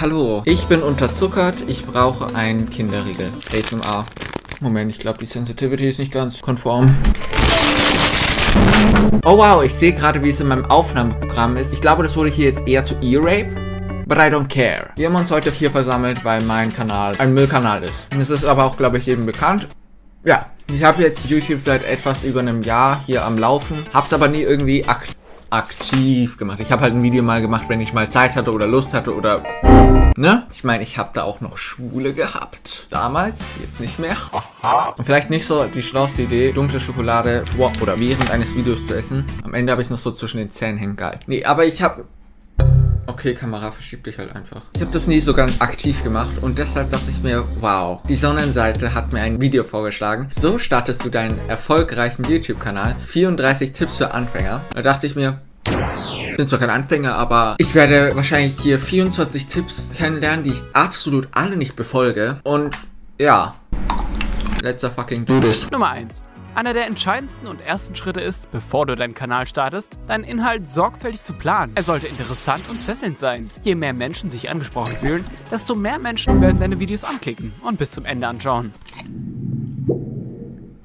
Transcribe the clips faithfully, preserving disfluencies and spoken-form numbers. Hallo, ich bin unterzuckert, ich brauche einen Kinderriegel. A S M R. Moment, ich glaube, die Sensitivity ist nicht ganz konform. Oh wow, ich sehe gerade, wie es in meinem Aufnahmeprogramm ist. Ich glaube, das wurde hier jetzt eher zu E-Rape. But I don't care. Wir haben uns heute hier versammelt, weil mein Kanal ein Müllkanal ist. Und es ist aber auch, glaube ich, jedem bekannt. Ja, ich habe jetzt YouTube seit etwas über einem Jahr hier am Laufen. Hab's aber nie irgendwie ak aktiv gemacht. Ich habe halt ein Video mal gemacht, wenn ich mal Zeit hatte oder Lust hatte oder... Ne? Ich meine, ich habe da auch noch Schule gehabt. Damals, jetzt nicht mehr. Und vielleicht nicht so die schlauste Idee, dunkle Schokolade wow, oder während eines Videos zu essen. Am Ende habe ich es noch so zwischen den Zähnen hängen. Geil. Nee, aber ich habe... Okay, Kamera, verschieb dich halt einfach. Ich habe das nie so ganz aktiv gemacht und deshalb dachte ich mir, wow, die Sonnenseite hat mir ein Video vorgeschlagen. So startest du deinen erfolgreichen YouTube-Kanal. vierunddreißig Tipps für Anfänger. Da dachte ich mir, ich bin zwar kein Anfänger, aber ich werde wahrscheinlich hier vierundzwanzig Tipps kennenlernen, die ich absolut alle nicht befolge. Und ja, let's fucking do this. Nummer eins. Einer der entscheidendsten und ersten Schritte ist, bevor du deinen Kanal startest, deinen Inhalt sorgfältig zu planen. Er sollte interessant und fesselnd sein. Je mehr Menschen sich angesprochen fühlen, desto mehr Menschen werden deine Videos anklicken und bis zum Ende anschauen.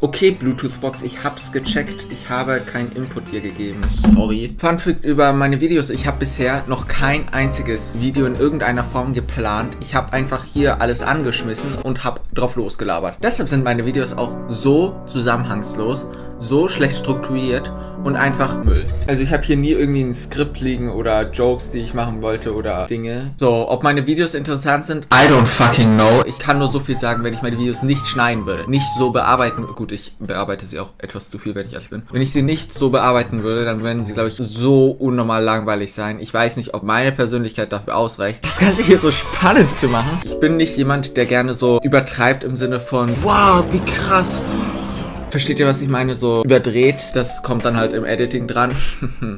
Okay, Bluetooth-Box, ich hab's gecheckt. Ich habe keinen Input dir gegeben. Sorry. Funfact über meine Videos. Ich habe bisher noch kein einziges Video in irgendeiner Form geplant. Ich habe einfach hier alles angeschmissen und habe drauf losgelabert. Deshalb sind meine Videos auch so zusammenhangslos, so schlecht strukturiert und einfach Müll. Also ich habe hier nie irgendwie ein Skript liegen oder Jokes, die ich machen wollte oder Dinge. So, ob meine Videos interessant sind? I don't fucking know. Ich kann nur so viel sagen, wenn ich meine Videos nicht schneiden würde. Nicht so bearbeiten. Gut, ich bearbeite sie auch etwas zu viel, wenn ich ehrlich bin. Wenn ich sie nicht so bearbeiten würde, dann würden sie, glaube ich, so unnormal langweilig sein. Ich weiß nicht, ob meine Persönlichkeit dafür ausreicht, das Ganze hier so spannend zu machen. Ich bin nicht jemand, der gerne so übertreibt im Sinne von, wow, wie krass. Versteht ihr, was ich meine? So überdreht, das kommt dann halt im Editing dran.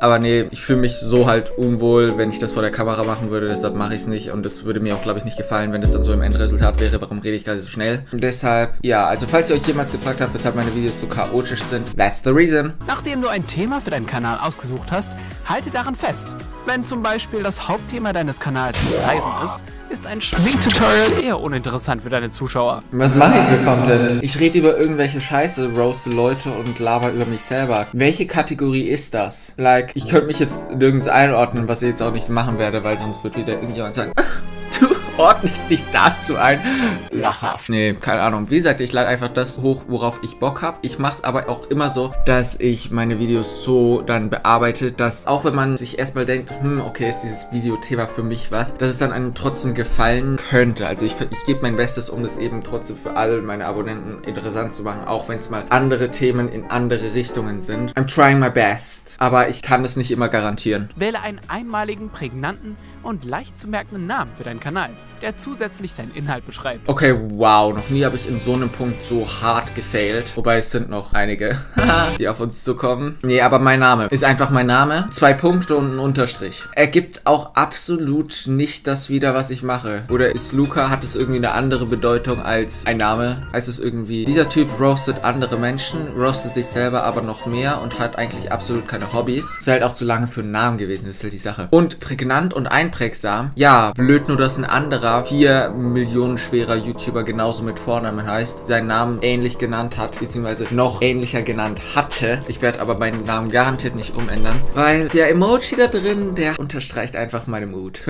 Aber nee, ich fühle mich so halt unwohl, wenn ich das vor der Kamera machen würde. Deshalb mache ich es nicht. Und das würde mir auch, glaube ich, nicht gefallen, wenn das dann so im Endresultat wäre. Warum rede ich gerade so schnell? Und deshalb, ja, also falls ihr euch jemals gefragt habt, weshalb meine Videos so chaotisch sind, that's the reason. Nachdem du ein Thema für deinen Kanal ausgesucht hast, halte daran fest. Wenn zum Beispiel das Hauptthema deines Kanals das Reisen ist, ist ein Schminktutorial eher uninteressant für deine Zuschauer. Was mache ich für Content? Ich rede über irgendwelche Scheiße, roaste Leute und laber über mich selber. Welche Kategorie ist das? Like, ich könnte mich jetzt nirgends einordnen, was ich jetzt auch nicht machen werde, weil sonst wird wieder irgendjemand sagen, du ordnest dich dazu ein. Lachhaft. Nee, keine Ahnung. Wie gesagt, ich lade einfach das hoch, worauf ich Bock habe. Ich mache es aber auch immer so, dass ich meine Videos so dann bearbeite, dass auch wenn man sich erstmal denkt, hm, okay, ist dieses Videothema für mich was, dass es dann einem trotzdem gefallen könnte. Also ich, ich gebe mein Bestes, um das eben trotzdem für alle meine Abonnenten interessant zu machen, auch wenn es mal andere Themen in andere Richtungen sind. I'm trying my best, aber ich kann es nicht immer garantieren. Wähle einen einmaligen, prägnanten und leicht zu merkenden Namen für deinen Kanal, der zusätzlich deinen Inhalt beschreibt. Okay, wow, noch nie habe ich in so einem Punkt so hart gefailt. Wobei es sind noch einige, die auf uns zukommen. Nee, aber mein Name ist einfach mein Name. Zwei Punkte und ein Unterstrich. Ergibt auch absolut nicht das wieder, was ich mache. Oder ist Luca, hat es irgendwie eine andere Bedeutung als ein Name? Heißt es irgendwie, dieser Typ roastet andere Menschen, roastet sich selber aber noch mehr und hat eigentlich absolut keine Hobbys. Ist halt auch zu lange für einen Namen gewesen, ist halt die Sache. Und prägnant und einprägsam. Ja, blöd nur, dass ein anderer vier Millionen schwerer YouTuber genauso mit Vornamen heißt, seinen Namen ähnlich genannt hat, beziehungsweise noch ähnlicher genannt hatte. Ich werde aber meinen Namen garantiert nicht umändern, weil der Emoji da drin, der unterstreicht einfach meine Mut.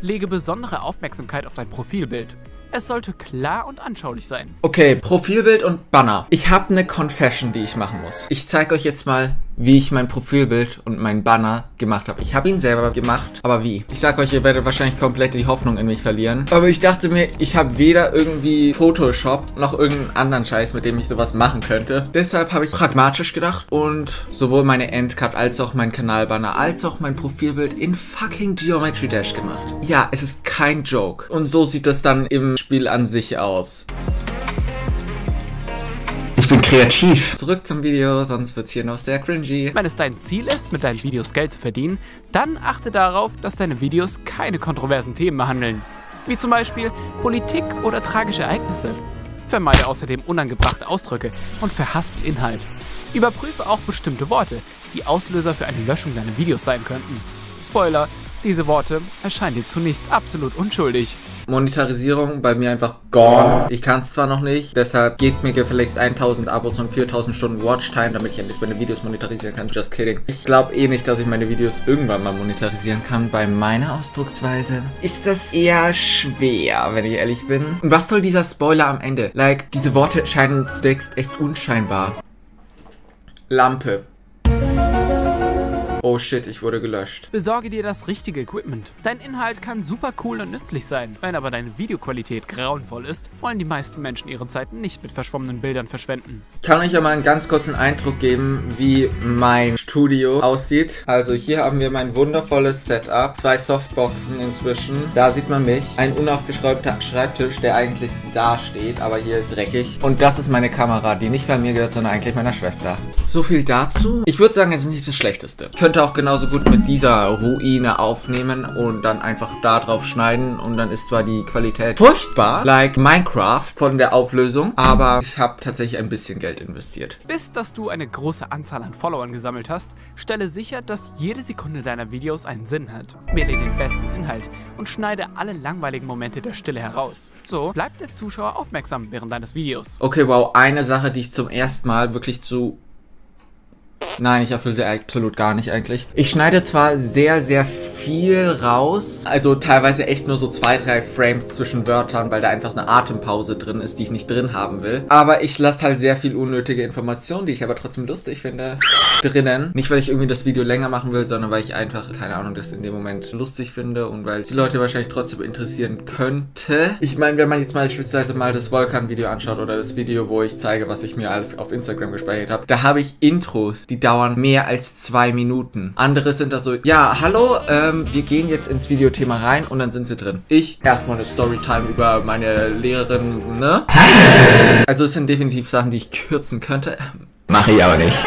Lege besondere Aufmerksamkeit auf dein Profilbild. Es sollte klar und anschaulich sein. Okay, Profilbild und Banner. Ich habe eine Confession, die ich machen muss. Ich zeige euch jetzt mal, wie ich mein Profilbild und mein Banner gemacht habe. Ich habe ihn selber gemacht, aber wie? Ich sage euch, ihr werdet wahrscheinlich komplett die Hoffnung in mich verlieren. Aber ich dachte mir, ich habe weder irgendwie Photoshop noch irgendeinen anderen Scheiß, mit dem ich sowas machen könnte. Deshalb habe ich pragmatisch gedacht und sowohl meine Endcard als auch mein Kanalbanner als auch mein Profilbild in fucking Geometry Dash gemacht. Ja, es ist kein Joke. Und so sieht das dann im Spiel an sich aus. Ich bin kreativ. Zurück zum Video, sonst wird es hier noch sehr cringy. Wenn es dein Ziel ist, mit deinen Videos Geld zu verdienen, dann achte darauf, dass deine Videos keine kontroversen Themen behandeln, wie zum Beispiel Politik oder tragische Ereignisse. Vermeide außerdem unangebrachte Ausdrücke und verhassten Inhalt. Überprüfe auch bestimmte Worte, die Auslöser für eine Löschung deiner Videos sein könnten. Spoiler, Diese Worte erscheinen dir zunächst absolut unschuldig. Monetarisierung bei mir einfach gone. Ich kann es zwar noch nicht, deshalb gebt mir gefälligst tausend Abos und viertausend Stunden Watchtime, damit ich endlich meine Videos monetarisieren kann. Just kidding. Ich glaube eh nicht, dass ich meine Videos irgendwann mal monetarisieren kann. Bei meiner Ausdrucksweise ist das eher schwer, wenn ich ehrlich bin. Und was soll dieser Spoiler am Ende? Like, diese Worte scheinen zunächst echt unscheinbar. Lampe. Oh shit, ich wurde gelöscht. Besorge dir das richtige Equipment. Dein Inhalt kann super cool und nützlich sein. Wenn aber deine Videoqualität grauenvoll ist, wollen die meisten Menschen ihre Zeit nicht mit verschwommenen Bildern verschwenden. Ich kann euch ja mal einen ganz kurzen Eindruck geben, wie mein Studio aussieht. Also hier haben wir mein wundervolles Setup. Zwei Softboxen inzwischen. Da sieht man mich. Ein unaufgeschräubter Schreibtisch, der eigentlich da steht, aber hier ist dreckig. Und das ist meine Kamera, die nicht bei mir gehört, sondern eigentlich meiner Schwester. So viel dazu. Ich würde sagen, es ist nicht das Schlechteste. Ich könnte auch genauso gut mit dieser Ruine aufnehmen und dann einfach da drauf schneiden und dann ist zwar die Qualität furchtbar, like Minecraft von der Auflösung, aber ich habe tatsächlich ein bisschen Geld investiert. Bis dass du eine große Anzahl an Followern gesammelt hast, stelle sicher, dass jede Sekunde deiner Videos einen Sinn hat. Wähle den besten Inhalt und schneide alle langweiligen Momente der Stille heraus. So bleibt der Zuschauer aufmerksam während deines Videos. Okay, wow, eine Sache, die ich zum ersten Mal wirklich zu... Nein, ich erfülle sie absolut gar nicht eigentlich. Ich schneide zwar sehr, sehr viel raus, also teilweise echt nur so zwei, drei Frames zwischen Wörtern, weil da einfach eine Atempause drin ist, die ich nicht drin haben will. Aber ich lasse halt sehr viel unnötige Informationen, die ich aber trotzdem lustig finde, drinnen. Nicht, weil ich irgendwie das Video länger machen will, sondern weil ich einfach, keine Ahnung, das in dem Moment lustig finde und weil es die Leute wahrscheinlich trotzdem interessieren könnte. Ich meine, wenn man jetzt mal beispielsweise mal das Vulkan-Video anschaut oder das Video, wo ich zeige, was ich mir alles auf Instagram gespeichert habe, da habe ich Intros, die Die dauern mehr als zwei Minuten. Andere sind da so, ja, hallo, ähm, wir gehen jetzt ins Videothema rein und dann sind sie drin. Ich erstmal eine Storytime über meine Lehrerin, ne? Also es sind definitiv Sachen, die ich kürzen könnte. Mache ich aber nicht.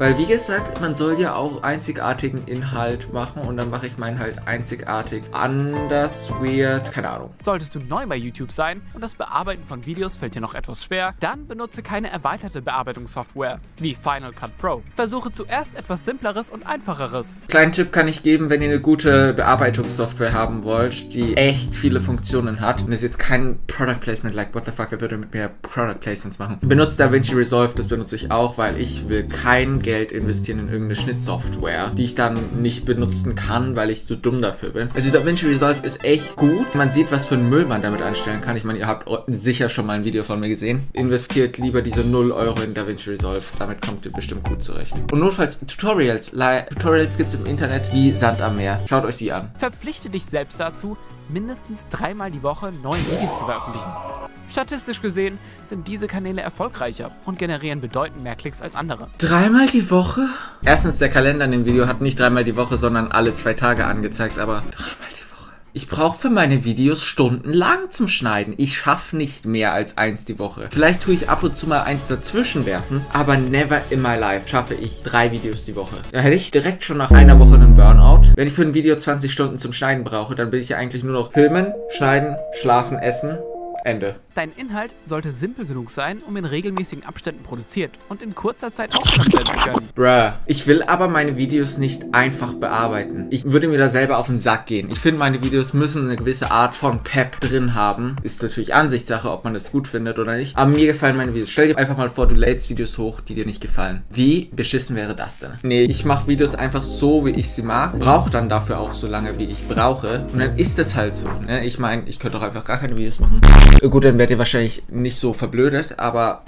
Weil, wie gesagt, man soll ja auch einzigartigen Inhalt machen und dann mache ich meinen halt einzigartig anders, weird, keine Ahnung. Solltest du neu bei YouTube sein und das Bearbeiten von Videos fällt dir noch etwas schwer, dann benutze keine erweiterte Bearbeitungssoftware wie Final Cut Pro. Versuche zuerst etwas Simpleres und Einfacheres. Kleinen Tipp kann ich geben, wenn ihr eine gute Bearbeitungssoftware haben wollt, die echt viele Funktionen hat. Und das ist jetzt kein Product Placement, like what the fuck, wer würde mit mir Product Placements machen? Benutzt DaVinci Resolve, das benutze ich auch, weil ich will kein Geld investieren in irgendeine Schnittsoftware, die ich dann nicht benutzen kann, weil ich zu dumm dafür bin. Also DaVinci Resolve ist echt gut. Man sieht, was für einen Müll man damit anstellen kann. Ich meine, ihr habt sicher schon mal ein Video von mir gesehen. Investiert lieber diese null Euro in DaVinci Resolve. Damit kommt ihr bestimmt gut zurecht. Und notfalls Tutorials. Tutorials gibt es im Internet wie Sand am Meer. Schaut euch die an. Verpflichte dich selbst dazu, mindestens dreimal die Woche neue Videos zu veröffentlichen. Statistisch gesehen sind diese Kanäle erfolgreicher und generieren bedeutend mehr Klicks als andere. Dreimal die Woche? Erstens, der Kalender in dem Video hat nicht dreimal die Woche, sondern alle zwei Tage angezeigt, aber dreimal die Woche. Ich brauche für meine Videos stundenlang zum Schneiden. Ich schaffe nicht mehr als eins die Woche. Vielleicht tue ich ab und zu mal eins dazwischen werfen, aber never in my life schaffe ich drei Videos die Woche. Da hätte ich direkt schon nach einer Woche einen Burnout. Wenn ich für ein Video zwanzig Stunden zum Schneiden brauche, dann will ich ja eigentlich nur noch filmen, schneiden, schlafen, essen. Ende. Dein Inhalt sollte simpel genug sein, um in regelmäßigen Abständen produziert und in kurzer Zeit aufgenommen werden zu können. Bruh. Ich will aber meine Videos nicht einfach bearbeiten. Ich würde mir da selber auf den Sack gehen. Ich finde, meine Videos müssen eine gewisse Art von Pep drin haben. Ist natürlich Ansichtssache, ob man das gut findet oder nicht. Aber mir gefallen meine Videos. Stell dir einfach mal vor, du lädst Videos hoch, die dir nicht gefallen. Wie beschissen wäre das denn? Nee, ich mache Videos einfach so, wie ich sie mag. Brauche dann dafür auch so lange, wie ich brauche. Und dann ist das halt so. Ne? Ich meine, ich könnte doch einfach gar keine Videos machen. Gut, dann werdet ihr wahrscheinlich nicht so verblödet, aber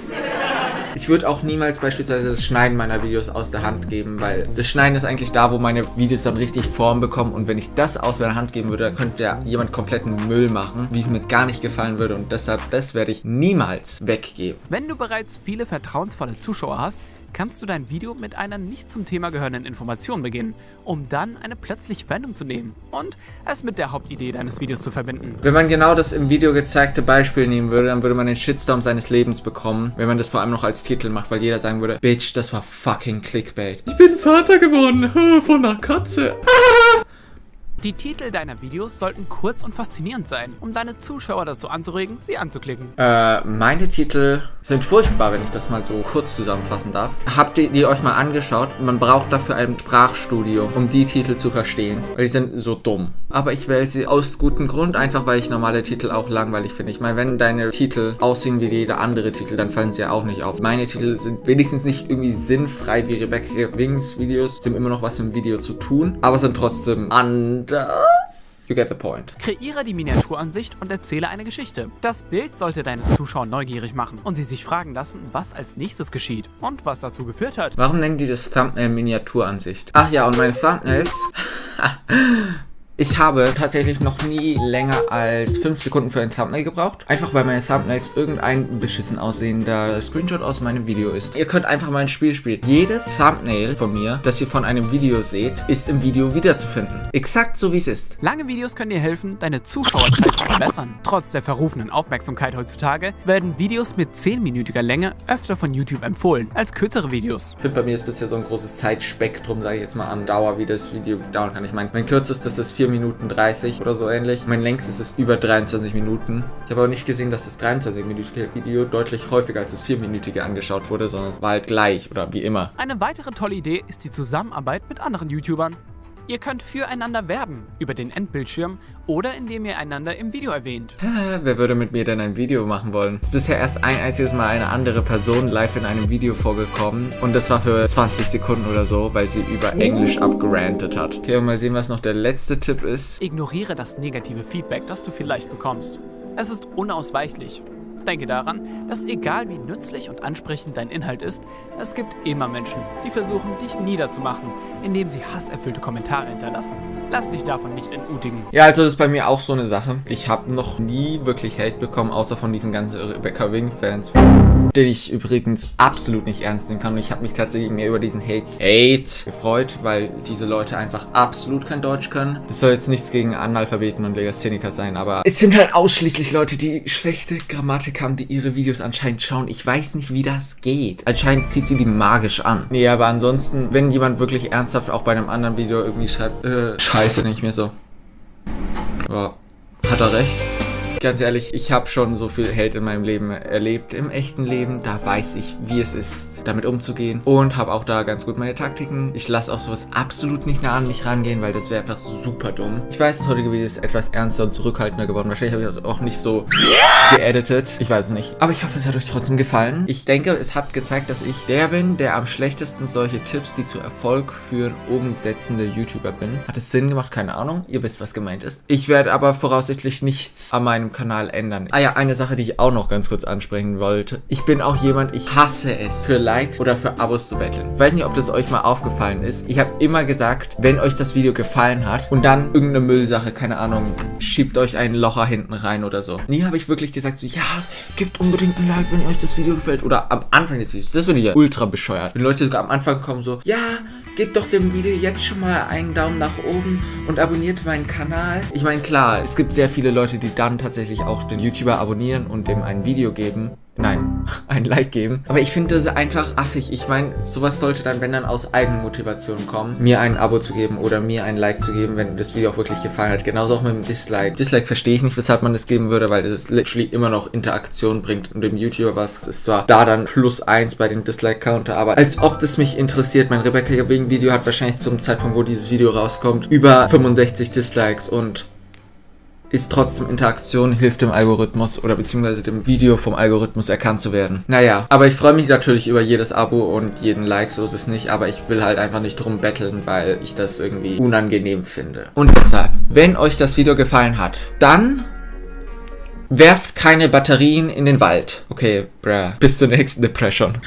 ich würde auch niemals beispielsweise das Schneiden meiner Videos aus der Hand geben, weil das Schneiden ist eigentlich da, wo meine Videos dann richtig Form bekommen und wenn ich das aus meiner Hand geben würde, dann könnte ja jemand kompletten Müll machen, wie es mir gar nicht gefallen würde und deshalb, das werde ich niemals weggeben. Wenn du bereits viele vertrauensvolle Zuschauer hast, kannst du dein Video mit einer nicht zum Thema gehörenden Information beginnen, um dann eine plötzliche Wendung zu nehmen und es mit der Hauptidee deines Videos zu verbinden. Wenn man genau das im Video gezeigte Beispiel nehmen würde, dann würde man den Shitstorm seines Lebens bekommen, wenn man das vor allem noch als Titel macht, weil jeder sagen würde, Bitch, das war fucking Clickbait. Ich bin Vater geworden, von einer Katze. Die Titel deiner Videos sollten kurz und faszinierend sein, um deine Zuschauer dazu anzuregen, sie anzuklicken. Äh, meine Titel sind furchtbar, wenn ich das mal so kurz zusammenfassen darf. Habt ihr die euch mal angeschaut? Man braucht dafür ein Sprachstudium, um die Titel zu verstehen. Weil die sind so dumm. Aber ich wähle sie aus gutem Grund, einfach weil ich normale Titel auch langweilig finde. Ich meine, wenn deine Titel aussehen wie jeder andere Titel, dann fallen sie ja auch nicht auf. Meine Titel sind wenigstens nicht irgendwie sinnfrei wie Rebecca Wings Videos. Sind immer noch was im Video zu tun, aber sind trotzdem an... Does? You get the point. Kreiere die Miniaturansicht und erzähle eine Geschichte. Das Bild sollte deine Zuschauer neugierig machen und sie sich fragen lassen, was als nächstes geschieht und was dazu geführt hat. Warum nennen die das Thumbnail Miniaturansicht? Ach ja, und meine Thumbnails... Ich habe tatsächlich noch nie länger als fünf Sekunden für ein Thumbnail gebraucht. Einfach weil meine Thumbnails irgendein beschissen aussehender Screenshot aus meinem Video ist. Ihr könnt einfach mal ein Spiel spielen. Jedes Thumbnail von mir, das ihr von einem Video seht, ist im Video wiederzufinden. Exakt so wie es ist. Lange Videos können dir helfen, deine Zuschauerzeit zu verbessern. Trotz der verrufenen Aufmerksamkeit heutzutage werden Videos mit zehnminütiger Länge öfter von YouTube empfohlen als kürzere Videos. Ich finde, bei mir ist bisher so ein großes Zeitspektrum, sage ich jetzt mal, an Dauer, wie das Video dauern kann. Ich meine, mein kürzestes ist vier Minuten dreißig oder so ähnlich. Mein längstes ist über dreiundzwanzig Minuten. Ich habe aber nicht gesehen, dass das dreiundzwanzig-minütige Video deutlich häufiger als das vier-minütige angeschaut wurde, sondern es war halt gleich oder wie immer. Eine weitere tolle Idee ist die Zusammenarbeit mit anderen YouTubern. Ihr könnt füreinander werben, über den Endbildschirm oder indem ihr einander im Video erwähnt. Wer würde mit mir denn ein Video machen wollen? Es ist bisher erst ein einziges Mal eine andere Person live in einem Video vorgekommen und das war für zwanzig Sekunden oder so, weil sie über Englisch abgerantet hat. Okay, und mal sehen, was noch der letzte Tipp ist. Ignoriere das negative Feedback, das du vielleicht bekommst. Es ist unausweichlich. Denke daran, dass egal wie nützlich und ansprechend dein Inhalt ist, es gibt immer Menschen, die versuchen, dich niederzumachen, indem sie hasserfüllte Kommentare hinterlassen. Lass dich davon nicht entmutigen. Ja, also das ist bei mir auch so eine Sache. Ich habe noch nie wirklich Hate bekommen, außer von diesen ganzen Rebecca Wing-Fans, den ich übrigens absolut nicht ernst nehmen kann. Und ich habe mich tatsächlich mehr über diesen Hate, Hate gefreut, weil diese Leute einfach absolut kein Deutsch können. Das soll jetzt nichts gegen Analphabeten und Legastheniker sein, aber es sind halt ausschließlich Leute, die schlechte Grammatik haben, die ihre Videos anscheinend schauen. Ich weiß nicht, wie das geht. Anscheinend zieht sie die magisch an. Nee, aber ansonsten, wenn jemand wirklich ernsthaft auch bei einem anderen Video irgendwie schreibt, äh, scheiße, nicht mehr so. Ja, hat er recht. Ganz ehrlich, ich habe schon so viel Hate in meinem Leben erlebt, im echten Leben. Da weiß ich, wie es ist, damit umzugehen und habe auch da ganz gut meine Taktiken. Ich lasse auch sowas absolut nicht nah an mich rangehen, weil das wäre einfach super dumm. Ich weiß, das heutige Video ist etwas ernster und zurückhaltender geworden. Wahrscheinlich habe ich das auch nicht so geeditet. Ich weiß es nicht. Aber ich hoffe, es hat euch trotzdem gefallen. Ich denke, es hat gezeigt, dass ich der bin, der am schlechtesten solche Tipps, die zu Erfolg führen, umsetzende YouTuber bin. Hat es Sinn gemacht? Keine Ahnung. Ihr wisst, was gemeint ist. Ich werde aber voraussichtlich nichts an meinem Kanal ändern. Ah ja, eine Sache, die ich auch noch ganz kurz ansprechen wollte. Ich bin auch jemand, ich hasse es, für Likes oder für Abos zu betteln. Ich weiß nicht, ob das euch mal aufgefallen ist. Ich habe immer gesagt, wenn euch das Video gefallen hat und dann irgendeine Müllsache, keine Ahnung, schiebt euch einen Locher hinten rein oder so. Nie habe ich wirklich gesagt, so, ja, gebt unbedingt ein Like, wenn euch das Video gefällt. Oder am Anfang des Videos. Das finde ich ja ultra bescheuert. Wenn Leute sogar am Anfang kommen so, ja, gebt doch dem Video jetzt schon mal einen Daumen nach oben und abonniert meinen Kanal. Ich meine, klar, es gibt sehr viele Leute, die dann tatsächlich auch den YouTuber abonnieren und dem ein Video geben. Nein, ein Like geben. Aber ich finde das einfach affig. Ich meine, sowas sollte dann, wenn dann, aus Eigenmotivation kommen. Mir ein Abo zu geben oder mir ein Like zu geben, wenn das Video auch wirklich gefallen hat. Genauso auch mit dem Dislike. Dislike verstehe ich nicht, weshalb man das geben würde, weil das literally immer noch Interaktion bringt und dem YouTuber was. Es ist zwar da dann plus eins bei dem Dislike-Counter, aber als ob das mich interessiert. Mein Rebecca Wing-Video hat wahrscheinlich zum Zeitpunkt, wo dieses Video rauskommt, über fünfundsechzig Dislikes und... ist trotzdem Interaktion, hilft dem Algorithmus oder beziehungsweise dem Video vom Algorithmus erkannt zu werden. Naja, aber ich freue mich natürlich über jedes Abo und jeden Like, so ist es nicht, aber ich will halt einfach nicht drum betteln, weil ich das irgendwie unangenehm finde. Und deshalb, wenn euch das Video gefallen hat, dann werft keine Batterien in den Wald. Okay, bruh. Bis zur nächsten Depression.